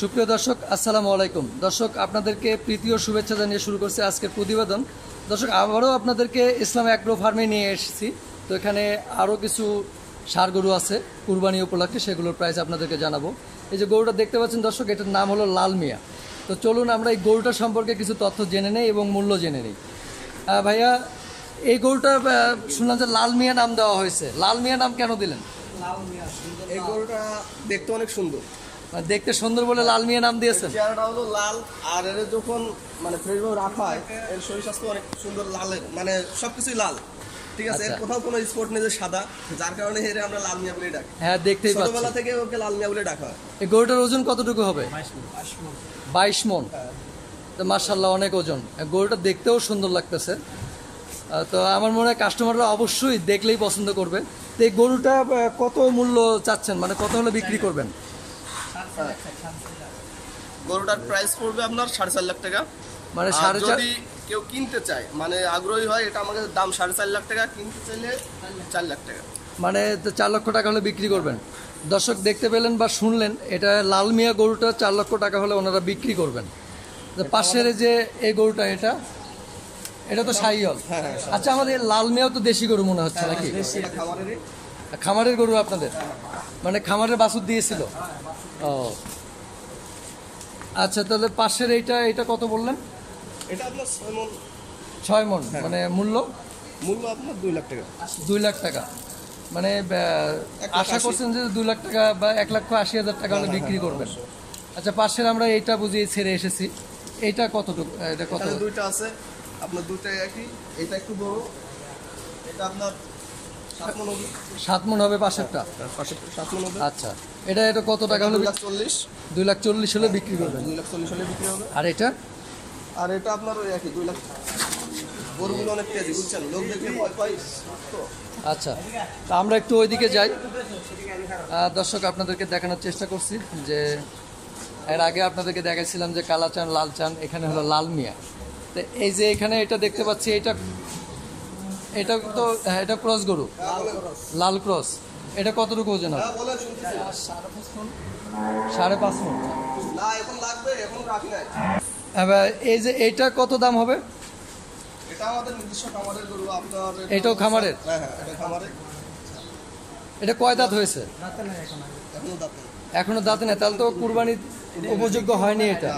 সুপ্রিয় দর্শক আসসালামু আলাইকুম। দর্শক আপনাদেরকে প্রীতি ও শুভেচ্ছা জানিয়ে শুরু করছি আজকের প্রতিবেদন। দর্শক আবারও আপনাদেরকে ইসলাম অ্যাগ্রো ফার্মে নিয়ে এসেছি। তো এখানে আরও কিছু ষাঁড় গরু আছে কুরবানি উপলক্ষে, সেগুলোর প্রাইস আপনাদেরকে জানাবো। এই যে গরুটা দেখতে পাচ্ছেন দর্শক, এটার নাম হলো লাল মিয়া। তো চলুন আমরা এই গরুটা সম্পর্কে কিছু তথ্য জেনে নেই এবং মূল্য জেনে নিই। ভাইয়া, এই গরুটা শুনলাম যে লাল মিয়া নাম দেওয়া হয়েছে, লাল মিয়া নাম কেন দিলেন? লাল মিয়া এই গরুটা দেখতে অনেক সুন্দর, দেখতে সুন্দর বলে লাল মিয়া নাম দিয়েছেন। চেহারাটা হলো লাল, আর এর যখন মানে ফ্রেশভাবে রাখা হয় এর শরীর স্বাস্থ্য অনেক সুন্দর, লালের মানে সবকিছুই লাল, ঠিক আছে। এর কোথাও কোনো স্পট নেই যে সাদা, যার কারণে এর আমরা লাল মিয়া বলে ডাকি। হ্যাঁ, দেখতেই পাচ্ছেন ছোটবেলা থেকে ওকে লাল মিয়া বলে ডাকা হয়। এই গরুটার ওজন কতটুকু হবে? 22 মণ। তো মাশাআল্লাহ অনেক ওজন। গরুটা দেখতেও সুন্দর লাগতেছে, তো আমার মনে হয় কাস্টমাররা অবশ্যই দেখলেই পছন্দ করবে। তো এই গরুটা কত মূল্য চাচ্ছেন, মানে কত হলে বিক্রি করবেন? গরুটার প্রাইস পড়বে আপনার 4.5 লাখ টাকা। মানে যদি কেউ কিনতে চায়, মানে আগ্রহী হয়, এটা আমাদের দাম 4.5 লাখ টাকা, কিনতে চাইলে 4 লাখ টাকা, মানে 4 লক্ষ টাকা হলে বিক্রি করবেন। দর্শক দেখতে পেলেন বা শুনলেন, এটা লাল মিয়া গরুটা 4 লক্ষ টাকা হলে ওনারা বিক্রি করবেন। পাশের যে এই গরুটা, এটা এটা তো শাহিওল। আচ্ছা, আমাদের লাল মিয়াও তো দেশি গরু মনে হচ্ছে নাকি? খামারের গরু আপনাদের, মানে খামারের বাছুর দিয়েছিল? ও আচ্ছা। তাহলে পাশের এইটা, এটা কত বললেন? এটা আপনার 6 মণ। মানে মূল্য মূল্য আপনার 2 লাখ টাকা। 2 লাখ টাকা, মানে আশা করছেন যে 2 লাখ টাকা বা 1,80,000 টাকা হলে বিক্রি করবেন। আচ্ছা, পাশের আমরা এইটা বুঝিয়ে ছেড়ে এসেছি, এইটা কতটুকু? এটা কত? দুইটা আছে আপনার, দুইটাই একই। এটা একটু বড়, এটা আপনার 7 মণ হবে। পাশেরটা 7 মণ হবে। আচ্ছা, এটা এটা কত টাকা হলো? 2 লাখ 40 হলে বিক্রি করবেন। 2 লাখ 40 হলে বিক্রি হবে। আর এটা, আর এটা আপনার ওই একই 2 লাখ। গরুগুলো অনেক তেজি, বুঝছেন, লোক দেখে ভয় পায়। আচ্ছা, তো আমরা একটু ওইদিকে যাই। দর্শক আপনাদেরকে দেখানোর চেষ্টা করছি যে এর আগে আপনাদেরকে দেখাইছিলাম যে কালাচান লালচান, এখানে হলো লাল মিয়া। তো এই যে এখানে এটা দেখতে পাচ্ছি, এটা এটা তো এটা ক্রস গরু, লাল ক্রস। এটা কতটুকু ওজন হবে? 5.5 মণ। এই যে এটা কত দাম হবে? এটাও খামারের? এটা কয় দাঁত হয়েছে? এখনো দাঁতে নেই, তাহলে তো কুরবানি উপযোগ্য হয়নি। এটা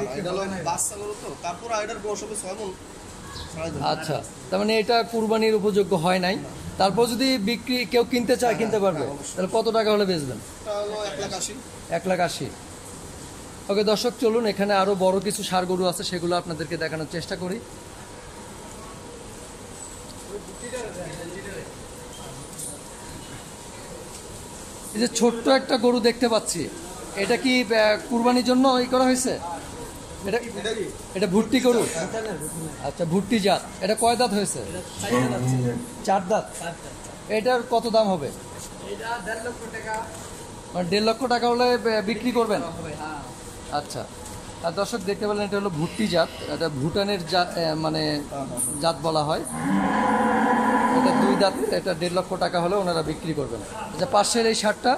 আচ্ছা, তার মানে এটা কুরবানির উপযোগ্য হয় নাই। তারপর যদি বিক্রি কেউ কিনতে চায়, কিনতে পারবে। তাহলে কত টাকা হলে বেচবেন? 1,80,000। ওকে দর্শক, চলুন এখানে আরও বড় কিছু ষাঁড় গরু আছে, সেগুলো আপনাদেরকে দেখানোর চেষ্টা করি। এই যে ছোট্ট একটা গরু দেখতে পাচ্ছি, এটা কি কুরবানির জন্য ই করা হয়েছে? এটা এটা ভুট্টি গরু। আচ্ছা, ভুট্টি জাত। এটা কয় দাঁত হয়েছে? 4 দাঁত। এটার কত দাম হবে? 1.5 লক্ষ টাকা হলে বিক্রি করবেন। আচ্ছা, আর দর্শক দেখতে পেলেন এটা হলো ভুট্টি জাত, এটা ভুটানের মানে জাত বলা হয়। এটা 2 দাঁত, এটা 1.5 লক্ষ টাকা হলে ওনারা বিক্রি করবেন। আচ্ছা, পাশের এই শার্টটা?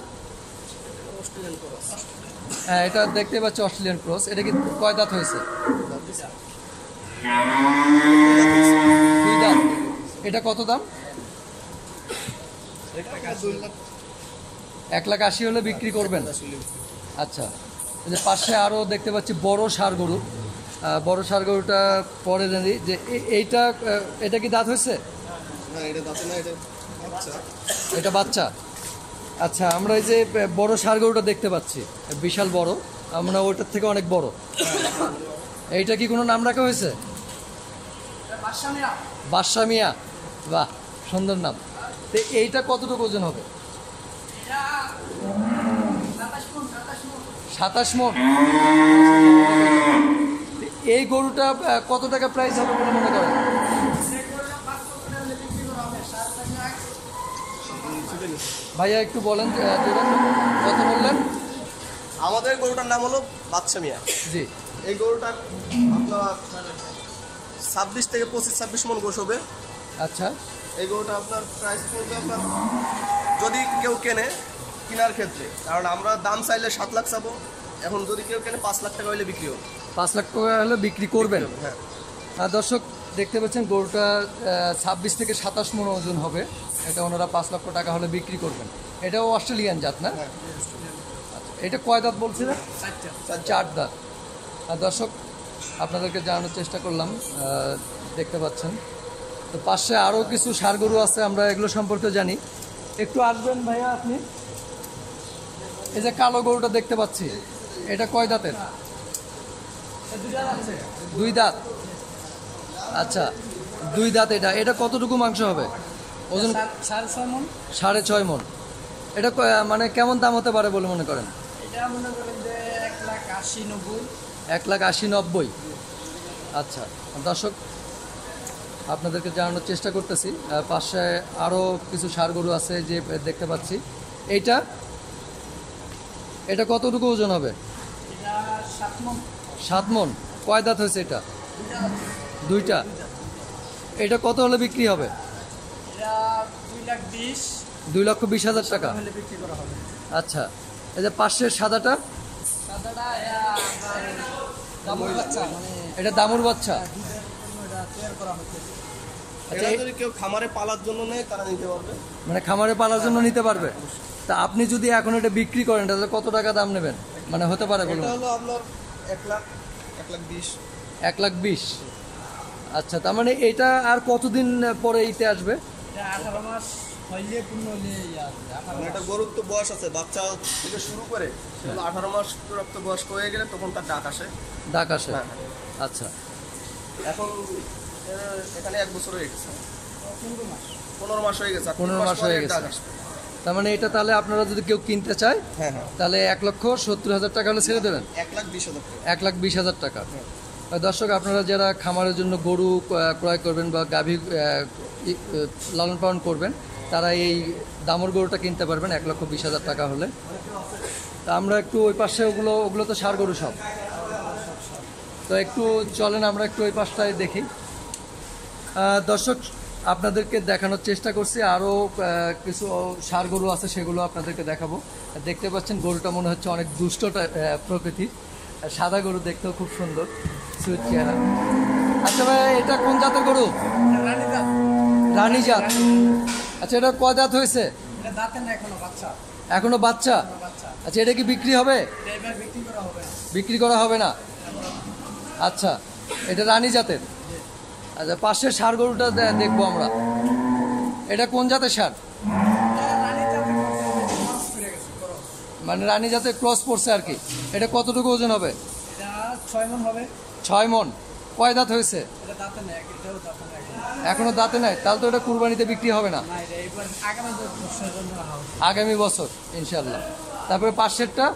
হ্যাঁ, এটা দেখতে পাচ্ছি অস্ট্রেলিয়ান ক্রস। এটা কি কয় দাঁত হয়েছে? দাঁত। এটা কত দাম? 1,80,000 হলে বিক্রি করবেন। আচ্ছা, পাশে আরও দেখতে পাচ্ছি বড় ষাঁড় গরু। বড় ষাঁড় গরুটা পরে জানি যে এইটা, এটা কি দাঁত হয়েছে? এটা বাচ্চা। আচ্ছা, আমরা এই যে বড় ষাঁড় গরুটা দেখতে পাচ্ছি, বিশাল বড়, আমরা ওটার থেকে অনেক বড়। এইটা কি কোনো নাম রাখা হয়েছে? বাদশা মিয়া। বাহ, সুন্দর নাম। তো এইটা কতটুকু ওজন হবে? 27 মণ। এই গরুটা কত টাকা প্রাইস হবে বলে মনে করেন? ভাইয়া একটু বলেন কত বললেন? আমাদের গরুটার নাম হলো বাদশা মিয়া। জি, এই গরুটা আপনার 26 থেকে 25-26 মণ গোশ হবে। আচ্ছা, এই গরুটা আপনার প্রাইস পড়বে আপনার, যদি কেউ কেনে কেনার ক্ষেত্রে, কারণ আমরা দাম চাইলে 7 লাখ চাবো, এখন যদি কেউ কেন ৫ লাখ টাকা হলে বিক্রি হবে, ৫ লাখ টাকা হলে বিক্রি করবেন। হ্যাঁ দর্শক দেখতে পাচ্ছেন গরুটা ২৬ থেকে ২৭ মণ ওজন হবে, এটা ওনারা ৫ লক্ষ টাকা হলে বিক্রি করবেন। এটাও অস্ট্রেলিয়ান জাত না? আচ্ছা, এটা কয় দাঁত বলছিলেন? ৪ দাঁত। আর দর্শক আপনাদেরকে জানানোর চেষ্টা করলাম, দেখতে পাচ্ছেন। তো পাশে আরও কিছু ষাঁড় গরু আছে, আমরা এগুলো সম্পর্কে জানি। একটু আসবেন ভাইয়া আপনি। এই যে কালো গরুটা দেখতে পাচ্ছি, এটা কয় দাঁতের? 2 দাঁত। আচ্ছা 2 দাঁত। এটা এটা কতটুকু মাংস হবে? ওজন 6.5 মণ। এটা মানে কেমন দাম হতে পারে বলে মনে করেন? এটা মনে করেন যে 1,80,90। আচ্ছা দর্শক আপনাদেরকে জানানোর চেষ্টা করতেছি। পাশে আরও কিছু ষাঁড় গরু আছে যে দেখতে পাচ্ছি। এইটা এটা কতটুকু ওজন হবে? 7 মণ। কয় দাঁত হয়েছে এটা? 2টা। এটা কত হলে বিক্রি হবে? 2,20,000 টাকা। আচ্ছা এই যে পাশের সাদাটা, এটা দামুর বাচ্চা। মানে খামারে পালার জন্য নিতে পারবে। তা আপনি যদি এখন এটা বিক্রি করেন তাহলে কত টাকা দাম নেবেন, মানে হতে পারে বলুন? এটা হলো আপনার 1,20,000। আচ্ছা, তার মানে এটা আর কতদিন পরে ইতে আসবে? এটা 18 মাস হইলে পূর্ণ হইলে আসবে। মানে এটা গরুর তো বয়স আছে, বাচ্চা থেকে শুরু করে 18 মাস পর্যন্ত বয়স হয়ে গেলে তখন তার ডাক আসে। আচ্ছা, এখন এখানে 1 বছর হয়ে গেছে, 15 মাস হয়ে গেছে। 15 মাস হয়ে গেছে, তার মানে এটা তাহলে আপনারা যদি কেউ কিনতে চায় তাহলে 1,70,000 টাকা হলে ছেড়ে দেবেন। 1,20,000 টাকা। দর্শক আপনারা যারা খামারের জন্য গরু ক্রয় করবেন বা গাভী লালন পালন করবেন তারা এই দামর গরুটা কিনতে পারবেন 1,20,000 টাকা হলে। তা আমরা একটু ওই পাশে, ওগুলো তো ষাঁড় গরু সব। তো একটু চলেন আমরা একটু ওই পাশটায় দেখি। দর্শক আপনাদেরকে দেখানোর চেষ্টা করছি, আরও কিছু ষাঁড় গরু আছে সেগুলো আপনাদেরকে দেখাবো। দেখতে পাচ্ছেন গরুটা মনে হচ্ছে অনেক দুষ্ট প্রকৃতির, সাদা গরু, দেখতেও খুব সুন্দর, সুইট চেহারা। আচ্ছা ভাই এটা কোন জাতের গরু? রানী জাত। আচ্ছা এটা কয় দাঁত হয়েছে? এখনো বাচ্চা। আচ্ছা এটা কি বিক্রি হবে? বিক্রি করা হবে না। আচ্ছা এটা রানী জাতের। আচ্ছা পাশের ষাঁড় গরুটা দেখবো আমরা, এটা কোন জাতের ষাঁড়? মানে রানী জাতের ক্রস পড়ছে আর কি। এটা কতটুকু ওজন হবে? 6 মণ হবে। 6 মণ। কয় দাঁত হয়েছে? এখনো দাঁতে নাই, তাহলে তো এটা কুরবানিতে বিক্রি হবে না, আগামী বছর ইনশাল্লাহ। তারপরে পাশেরটা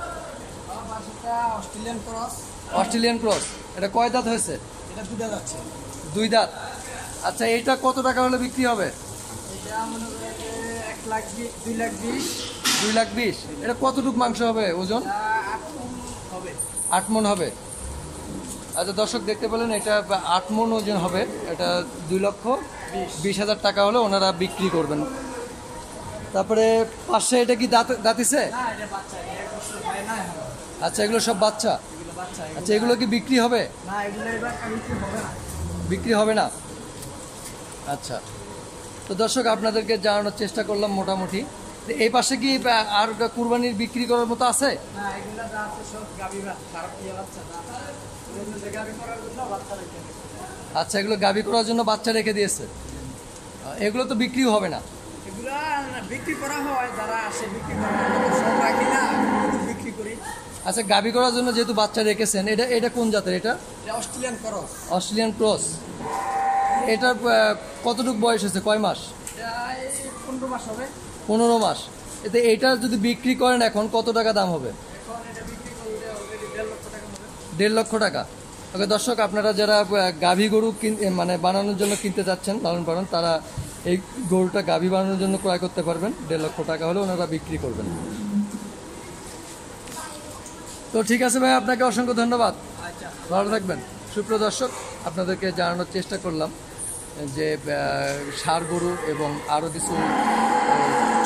অস্ট্রেলিয়ান ক্রস, এটা কয় দাঁত হয়েছে? 2 দাঁত। আচ্ছা এটা কত টাকা হলে বিক্রি হবে? 2,20,000। এটা কতটুকু মাংস হবে? ওজন 8 মণ হবে। আচ্ছা দর্শক দেখতে পেলেন এটা 8 মণ ওজন হবে। এটা 2,20,000 টাকা হলে ওনারা বিক্রি করবেন। তারপরে পাশে এটা কি দাঁতিছে? আচ্ছা এগুলো সব বাচ্চা। আচ্ছা এগুলো কি বিক্রি হবে? বিক্রি হবে না। আচ্ছা তো দর্শক আপনাদেরকে জানানোর চেষ্টা করলাম মোটামুটি। এই পাশে কি আর কুরবানির বিক্রি করার মতো আছে? আচ্ছা এগুলো গাভী করার জন্য বাচ্চা রেখে দিয়েছে, এগুলো তো বিক্রিও হবে না। আচ্ছা গাভী করার জন্য যেহেতু বাচ্চা রেখেছেন, এটা এটা কোন জাতের? এটা অস্ট্রেলিয়ান ক্রস। এটার কতটুকু বয়স হয়েছে, কয় মাস? 15 মাস হবে। 15 মাস। এতে এটা যদি বিক্রি করেন এখন কত টাকা দাম হবে? 1,50,000 টাকা। ওকে দর্শক আপনারা যারা গাভী গরু মানে বানানোর জন্য কিনতে চাচ্ছেন, লালন পালন, তারা এই গরুটা গাভী বানানোর জন্য ক্রয় করতে পারবেন। 1,50,000 টাকা হলে ওনারা বিক্রি করবেন। তো ঠিক আছে ভাই, আপনাকে অসংখ্য ধন্যবাদ, ভালো থাকবেন। সুপ্রিয় দর্শক আপনাদেরকে জানানোর চেষ্টা করলাম যে ষাঁড় গরু এবং আরও কিছু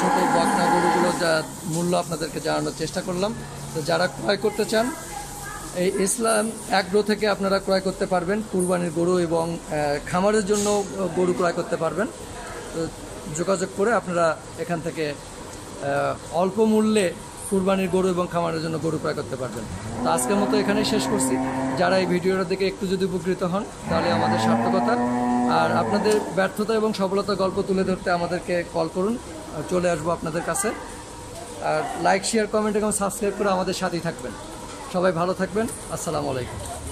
ছোটো বকনা গরুগুলো যা মূল্য আপনাদেরকে জানানোর চেষ্টা করলাম। তো যারা ক্রয় করতে চান ইসলাম অ্যাগ্রো থেকে আপনারা ক্রয় করতে পারবেন কুরবানির গরু এবং খামারের জন্য গরু ক্রয় করতে পারবেন। তো যোগাযোগ করে আপনারা এখান থেকে অল্প মূল্যে কুরবানির গরু এবং খামারের জন্য গরু ক্রয় করতে পারবেন। তো আজকের মতো এখানেই শেষ করছি। যারা এই ভিডিওটা দেখে একটু যদি উপকৃত হন তাহলে আমাদের সার্থকতা। আর আপনাদের ব্যর্থতা এবং সফলতা গল্প তুলে ধরতে আমাদেরকে কল করুন, চলে আসবো আপনাদের কাছে। আর লাইক, শেয়ার, কমেন্ট এবং সাবস্ক্রাইব করে আমাদের সাথেই থাকবেন। সবাই ভালো থাকবেন। আসসালামু আলাইকুম।